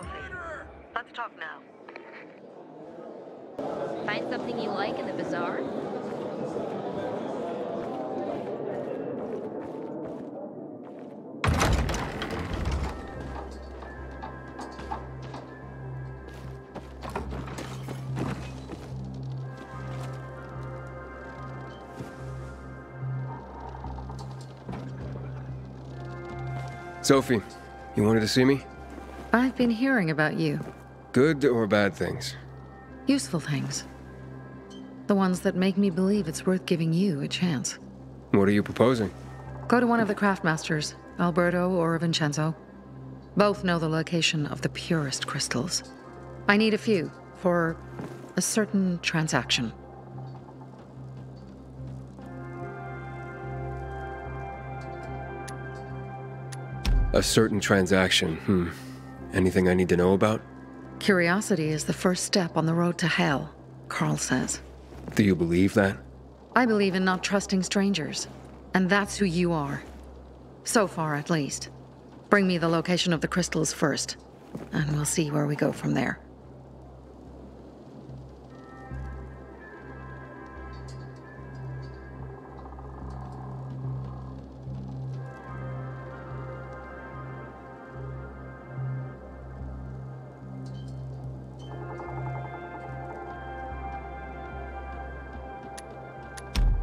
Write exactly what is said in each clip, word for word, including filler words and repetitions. Sophie. Let's talk now. Find something you like in the bazaar? Sophie, you wanted to see me? I've been hearing about you. Good or bad things? Useful things. The ones that make me believe it's worth giving you a chance. What are you proposing? Go to one of the craftmasters, Alberto or Vincenzo. Both know the location of the purest crystals. I need a few for a certain transaction. A certain transaction, hmm. Anything I need to know about? Curiosity is the first step on the road to hell, Carl says. Do you believe that? I believe in not trusting strangers, and that's who you are. So far, at least. Bring me the location of the crystals first, and we'll see where we go from there.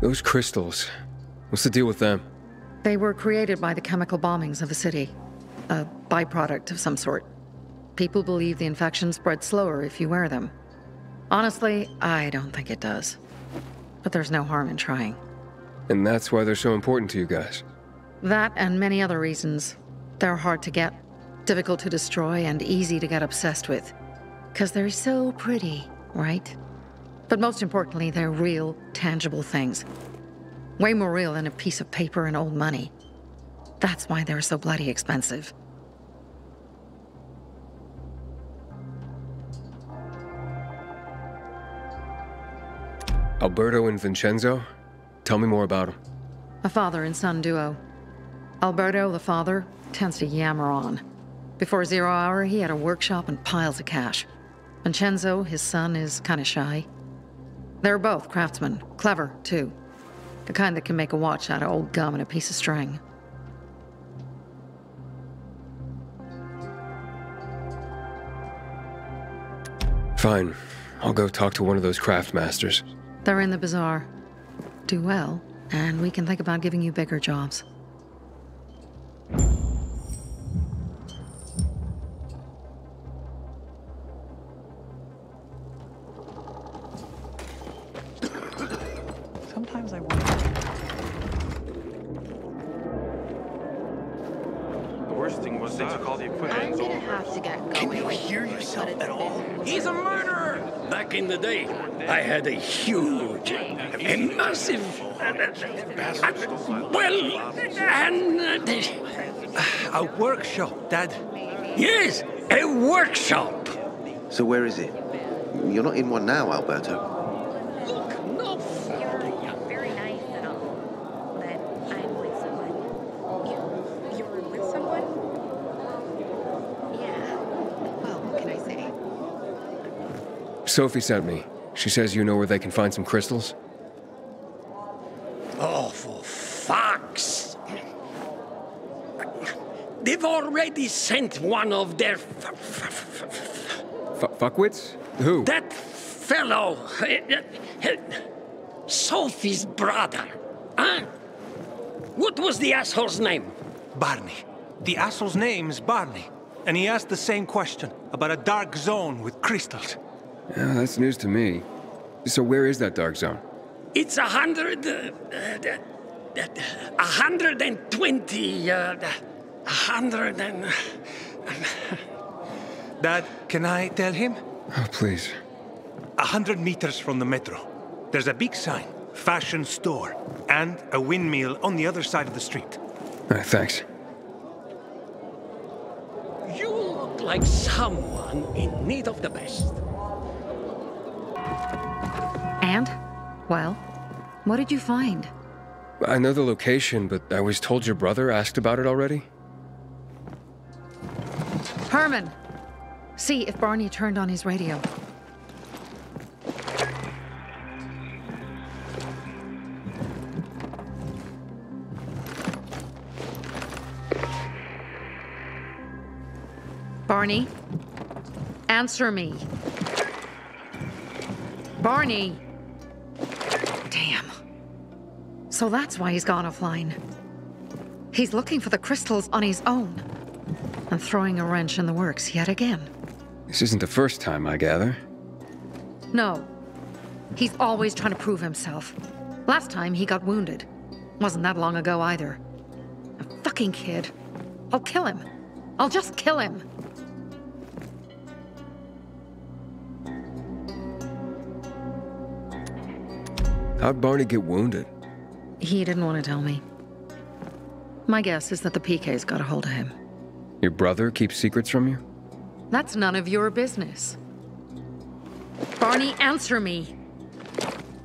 Those crystals, what's the deal with them? They were created by the chemical bombings of a city. A byproduct of some sort. People believe the infection spreads slower if you wear them. Honestly, I don't think it does. But there's no harm in trying. And that's why they're so important to you guys? That and many other reasons. They're hard to get, difficult to destroy, and easy to get obsessed with. Because they're so pretty, right? But most importantly, they're real, tangible things. Way more real than a piece of paper and old money. That's why they're so bloody expensive. Alberto and Vincenzo? Tell me more about them. A father and son duo. Alberto, the father, tends to yammer on. Before zero hour, he had a workshop and piles of cash. Vincenzo, his son, is kind of shy. They're both craftsmen. Clever, too. The kind that can make a watch out of old gum and a piece of string. Fine. I'll go talk to one of those craftmasters. They're in the bazaar. Do well, and we can think about giving you bigger jobs. I had a huge and massive, uh, well, and uh, a workshop, Dad. Yes, a workshop. So where is it? You're not in one now, Alberto. Look, no. You're very nice and all, but I'm with someone. You, you were with someone? Yeah. Well, what can I say? Sophie sent me. She says you know where they can find some crystals? Oh, for fuck's... They've already sent one of their... F fuckwits? Who? That fellow... Sophie's brother. Huh? What was the asshole's name? Barney. The asshole's name is Barney. And he asked the same question about a dark zone with crystals. Yeah, that's news to me. So where is that dark zone? It's a hundred... A uh, uh, hundred and twenty... A uh, hundred and... Dad, can I tell him? Oh, please. A hundred meters from the metro. There's a big sign, fashion store, and a windmill on the other side of the street. All right, thanks. You look like someone in need of the best. And? Well, what did you find? I know the location, but I was told your brother asked about it already. Herman, See if Barney turned on his radio. Barney, answer me. Barney! Damn. So that's why he's gone offline. He's looking for the crystals on his own and throwing a wrench in the works yet again. This isn't the first time, I gather. No. He's always trying to prove himself. Last time he got wounded. Wasn't that long ago either. A fucking kid. I'll kill him. I'll just kill him. How'd Barney get wounded? He didn't want to tell me. My guess is that the P K's got a hold of him. Your brother keeps secrets from you? That's none of your business. Barney, answer me!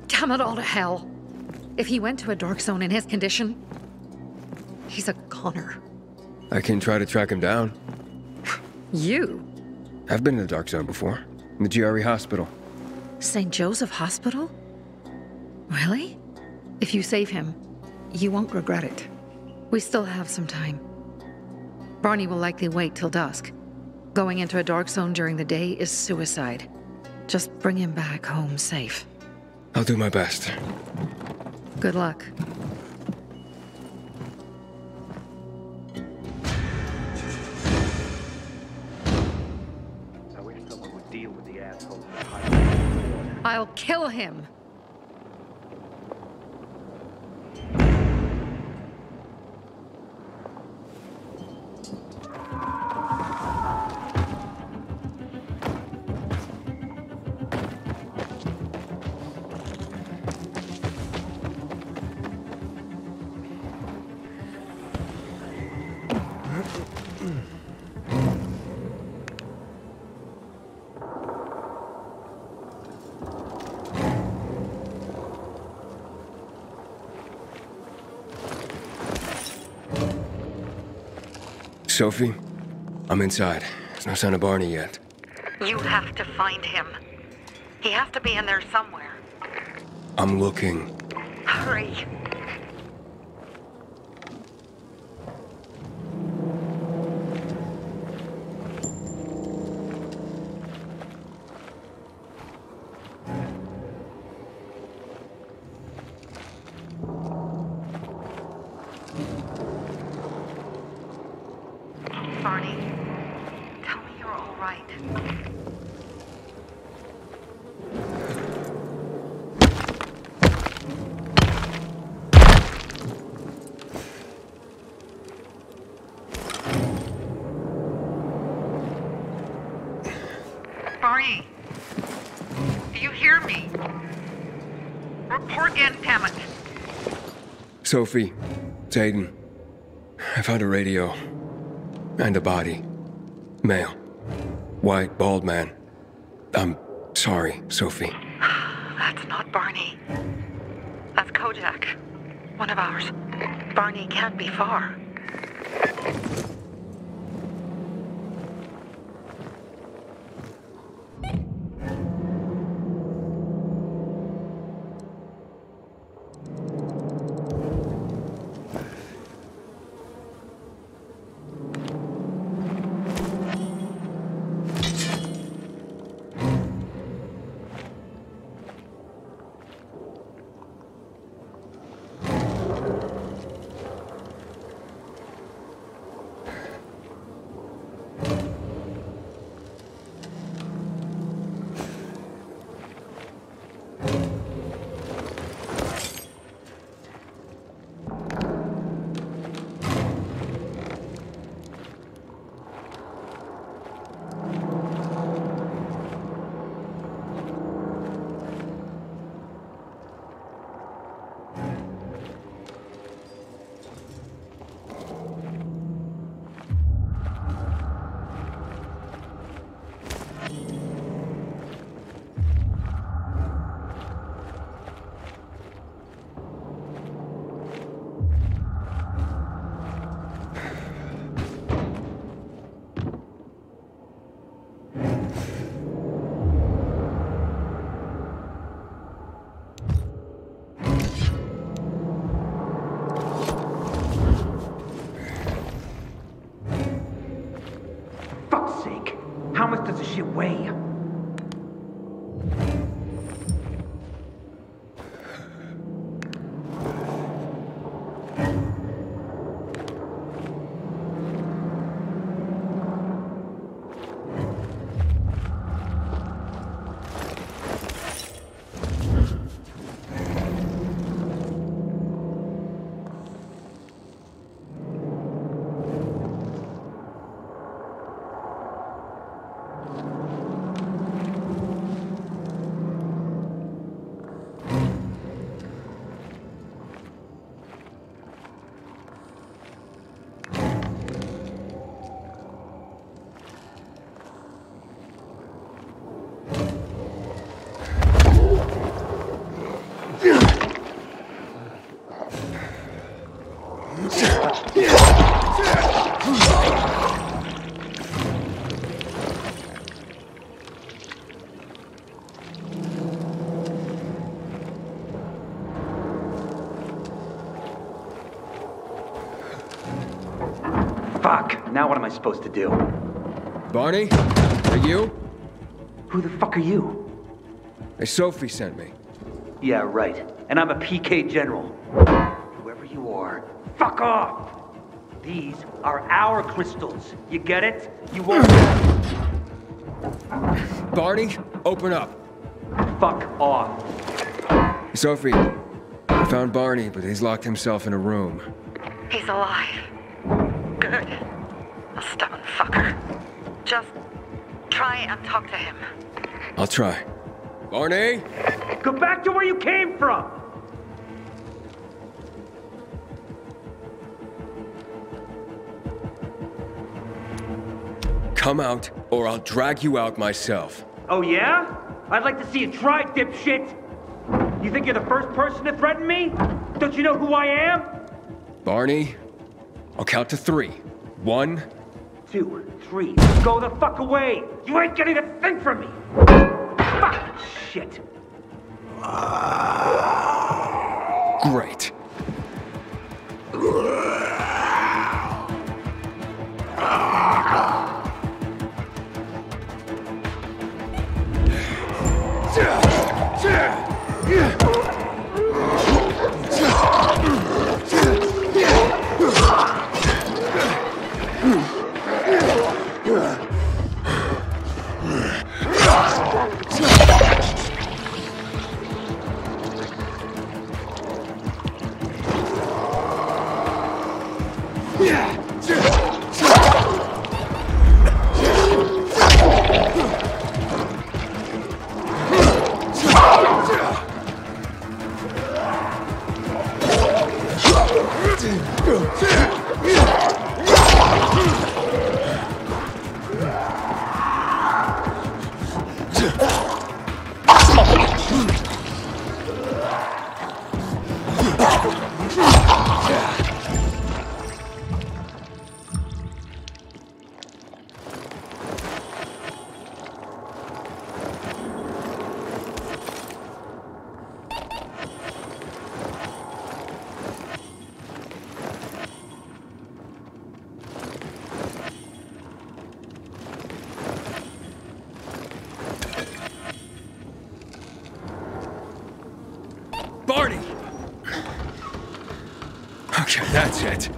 Damn it all to hell! If he went to a dark zone in his condition, he's a goner. I can try to track him down. You? I've been in the dark zone before. In the G R E Hospital. Saint Joseph Hospital? Really? If you save him, you won't regret it. We still have some time. Barney will likely wait till dusk. Going into a dark zone during the day is suicide. Just bring him back home safe. I'll do my best. Good luck. I'll kill him! Sophie, I'm inside. There's no sign of Barney yet. You have to find him. He has to be in there somewhere. I'm looking. Hurry. Sophie, it's Aiden. I found a radio. And a body. Male. White, bald man. I'm sorry, Sophie. That's not Barney. That's Kojak. One of ours. Barney can't be far. How much does this shit weigh? Now what am I supposed to do? Barney? Are you? Who the fuck are you? Hey, Sophie sent me. Yeah, right. And I'm a P K general. Whoever you are, fuck off! These are our crystals. You get it? You won't... Barney, open up. Fuck off. Sophie, I found Barney, but he's locked himself in a room. He's alive. Good. A stubborn fucker. Just try and talk to him. I'll try. Barney! Go back to where you came from! Come out, or I'll drag you out myself. Oh yeah? I'd like to see you try, dipshit! You think you're the first person to threaten me? Don't you know who I am? Barney, I'll count to three. One... Two, three, go the fuck away! You ain't getting a thing from me! Fuck shit! Great. That's it.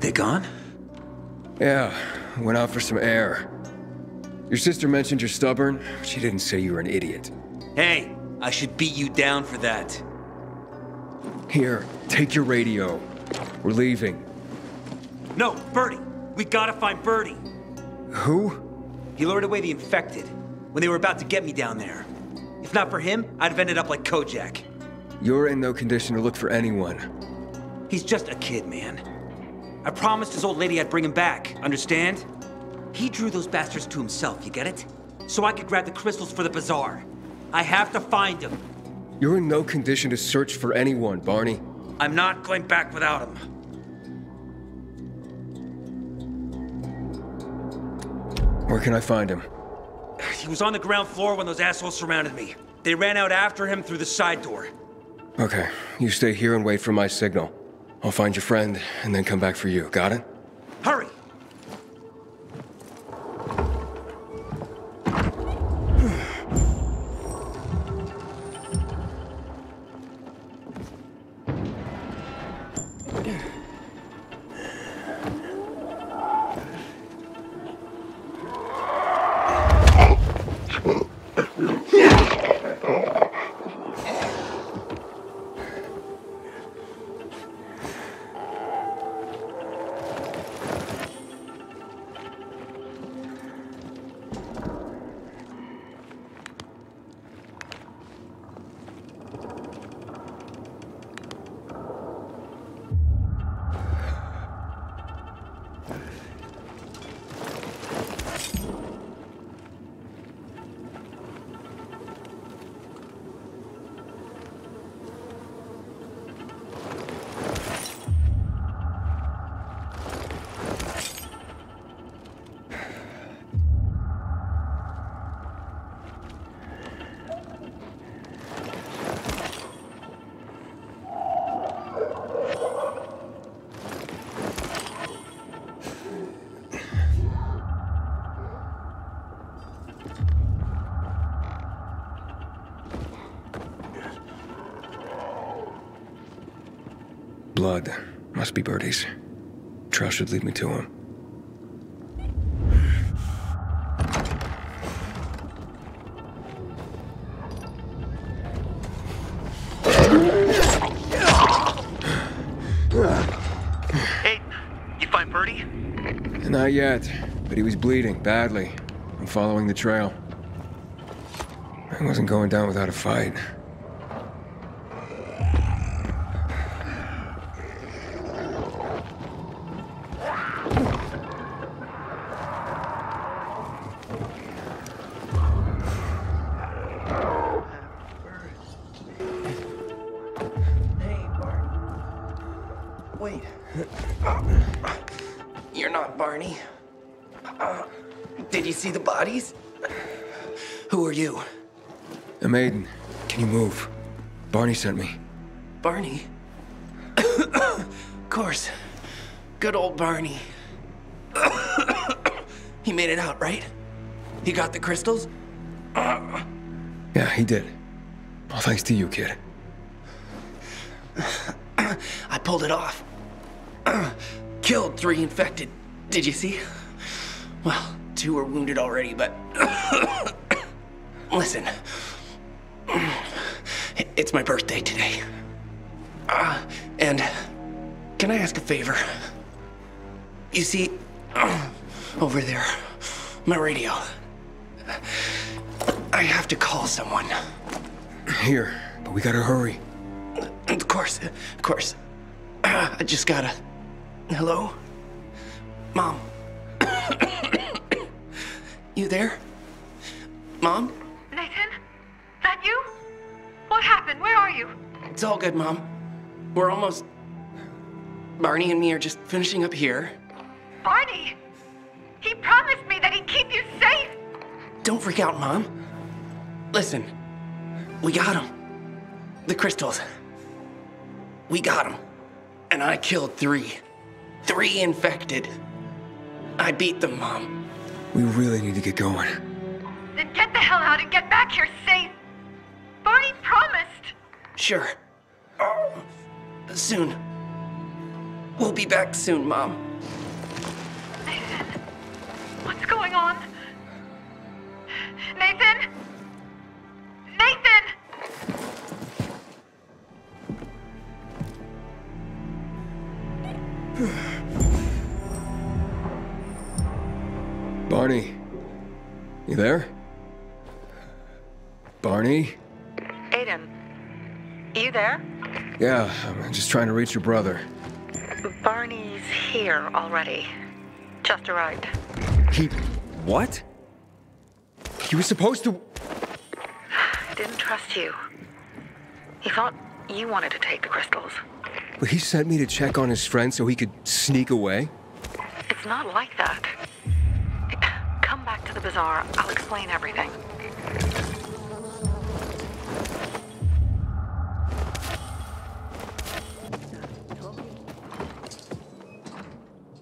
They gone? Yeah, went out for some air. Your sister mentioned you're stubborn, but she didn't say you were an idiot. Hey, I should beat you down for that. Here, take your radio. We're leaving. No, Birdie! We gotta find Birdie! Who? He lured away the infected. When they were about to get me down there. If not for him, I'd have ended up like Kojak. You're in no condition to look for anyone. He's just a kid, man. I promised his old lady I'd bring him back, understand? He drew those bastards to himself, you get it? So I could grab the crystals for the bazaar. I have to find him. You're in no condition to search for anyone, Barney. I'm not going back without him. Where can I find him? He was on the ground floor when those assholes surrounded me. They ran out after him through the side door. Okay, you stay here and wait for my signal. I'll find your friend and then come back for you. Got it? Hurry! Blood. Must be Birdie's. Trail should lead me to him. Hey, you find Birdie? Not yet, but he was bleeding badly. I'm following the trail. I wasn't going down without a fight. Maiden, can you move? Barney sent me. Barney? Of course. Good old Barney. He made it out, right? He got the crystals? Yeah, he did. All thanks to you, kid. I pulled it off. Killed three infected. Did you see? Well, two were wounded already, but... Listen. It's my birthday today. Uh, and can I ask a favor? You see, over there, my radio. I have to call someone. Here, but we gotta hurry. Of course, of course. Uh, I just gotta... Hello? Mom. You there? Mom? Nathan? That you? What happened? Where are you? It's all good, Mom. We're almost... Barney and me are just finishing up here. Barney? He promised me that he'd keep you safe! Don't freak out, Mom. Listen, we got him. The crystals. We got him. And I killed three. Three infected. I beat them, Mom. We really need to get going. Then get the hell out and get back here safe! Barney promised! Sure. Oh, soon. We'll be back soon, Mom. Nathan, what's going on? Nathan? Nathan! Barney. You there? Barney? Aiden, you there? Yeah, I'm just trying to reach your brother. Barney's here already. Just arrived. He... what? He was supposed to... I didn't trust you. He thought you wanted to take the crystals. But he sent me to check on his friend so he could sneak away? It's not like that. Come back to the bazaar. I'll explain everything.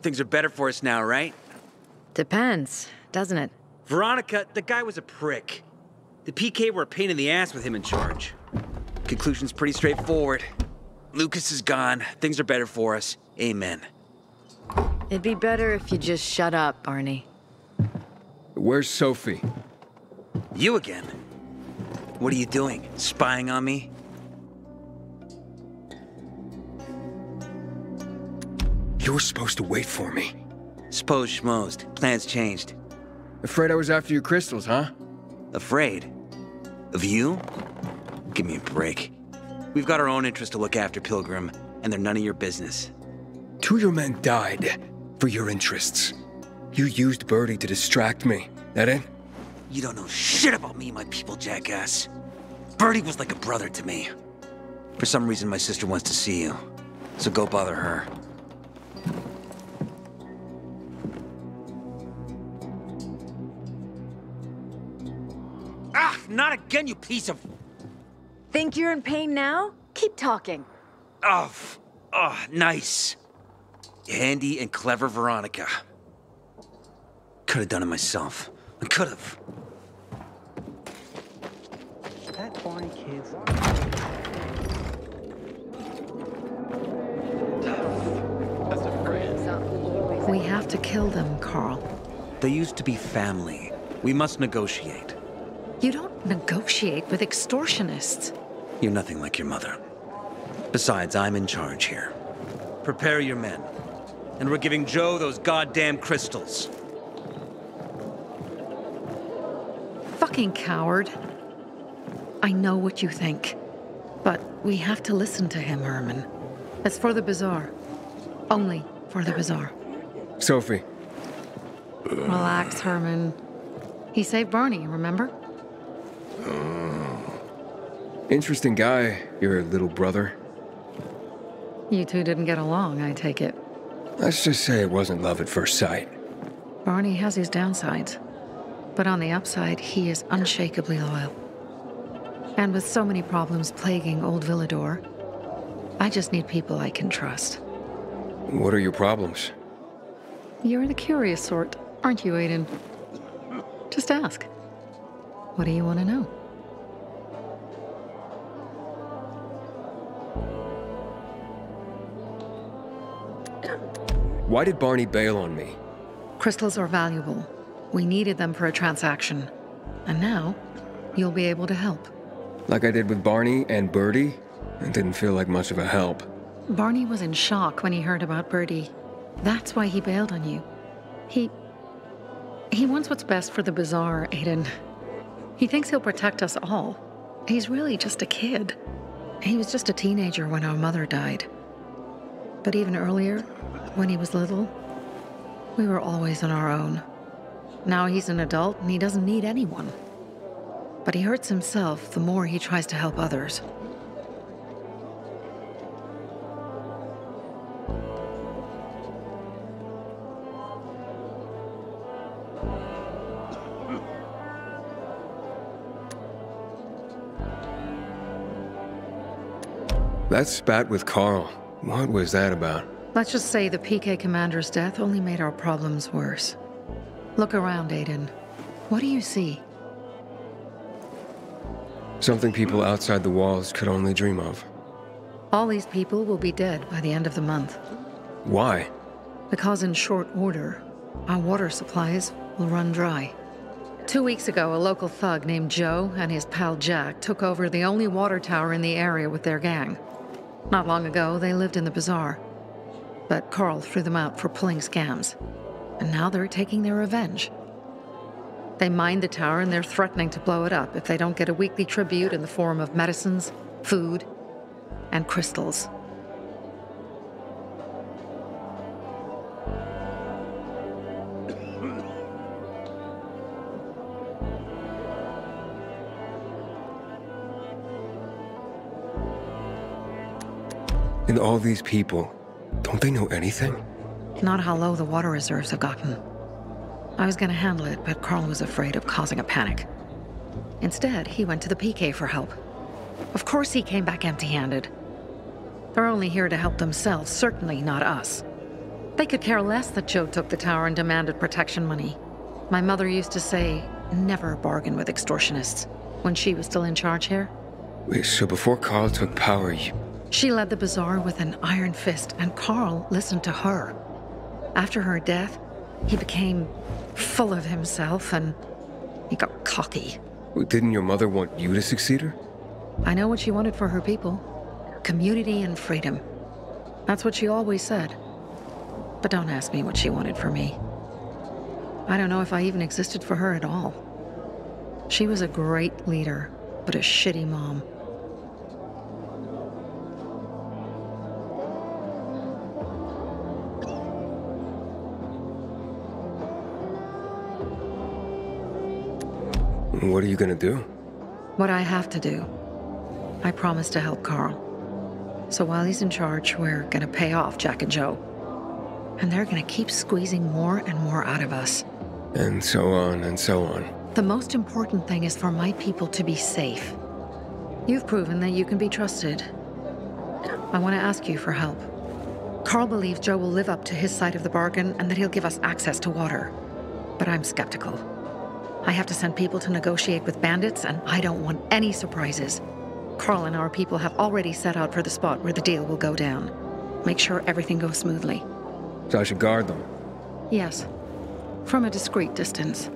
Things are better for us now, right? Depends, doesn't it? Veronica, the guy was a prick. The P K were a pain in the ass with him in charge. Conclusion's pretty straightforward. Lucas is gone. Things are better for us. Amen. It'd be better if you just shut up, Barney. Where's Sophie? You again? What are you doing? Spying on me? You were supposed to wait for me. Suppose schmozed. Plans changed. Afraid I was after your crystals, huh? Afraid? Of you? Give me a break. We've got our own interests to look after, Pilgrim, and they're none of your business. Two of your men died for your interests. You used Birdie to distract me, that it? You don't know shit about me and my people, jackass. Birdie was like a brother to me. For some reason, my sister wants to see you, so go bother her. Ah, not again, you piece of... Think you're in pain now? Keep talking. Oh, oh, nice. Handy and clever Veronica. Could have done it myself. I could have. That boring kid's... We have to kill them, Carl. They used to be family. We must negotiate. You don't negotiate with extortionists. You're nothing like your mother. Besides, I'm in charge here. Prepare your men. And we're giving Joe those goddamn crystals. Fucking coward. I know what you think. But we have to listen to him, Herman. It's for the bazaar. Only for the bazaar. Sophie. Relax, Herman. He saved Barney, remember? Oh. Interesting guy, your little brother. You two didn't get along, I take it. Let's just say it wasn't love at first sight. Barney has his downsides. But on the upside, he is unshakably loyal. And with so many problems plaguing old Villador, I just need people I can trust. What are your problems? You're the curious sort, aren't you, Aiden? Just ask. What do you want to know? Why did Barney bail on me? Crystals are valuable. We needed them for a transaction. And now, you'll be able to help. Like I did with Barney and Birdie? It didn't feel like much of a help. Barney was in shock when he heard about Birdie. That's why he bailed on you. He... He wants what's best for the bazaar, Aiden. He thinks he'll protect us all. He's really just a kid. He was just a teenager when our mother died. But even earlier, when he was little, we were always on our own. Now he's an adult and he doesn't need anyone. But he hurts himself the more he tries to help others. That spat with Carl, what was that about? Let's just say the P K commander's death only made our problems worse. Look around, Aiden. What do you see? Something people outside the walls could only dream of. All these people will be dead by the end of the month. Why? Because in short order, our water supplies will run dry. Two weeks ago, a local thug named Joe and his pal Jack took over the only water tower in the area with their gang. Not long ago, they lived in the bazaar, but Carl threw them out for pulling scams, and now they're taking their revenge. They mined the tower and they're threatening to blow it up if they don't get a weekly tribute in the form of medicines, food, and crystals. And all these people, don't they know anything? Not how low the water reserves have gotten. I was gonna handle it, but Carl was afraid of causing a panic. Instead, he went to the P K for help. Of course he came back empty-handed. They're only here to help themselves, certainly not us. They could care less that Joe took the tower and demanded protection money. My mother used to say, never bargain with extortionists, when she was still in charge here. Wait, so before Carl took power, you... She led the bazaar with an iron fist, and Carl listened to her. After her death, he became full of himself, and he got cocky. Well, didn't your mother want you to succeed her? I know what she wanted for her people. Community and freedom. That's what she always said. But don't ask me what she wanted for me. I don't know if I even existed for her at all. She was a great leader, but a shitty mom. What are you gonna do? What I have to do. I promised to help Carl. So while he's in charge, we're gonna pay off Jack and Joe. And they're gonna keep squeezing more and more out of us. And so on and so on. The most important thing is for my people to be safe. You've proven that you can be trusted. I want to ask you for help. Carl believes Joe will live up to his side of the bargain and that he'll give us access to water. But I'm skeptical. I have to send people to negotiate with bandits, and I don't want any surprises. Carl and our people have already set out for the spot where the deal will go down. Make sure everything goes smoothly. So I should guard them? Yes. From a discreet distance.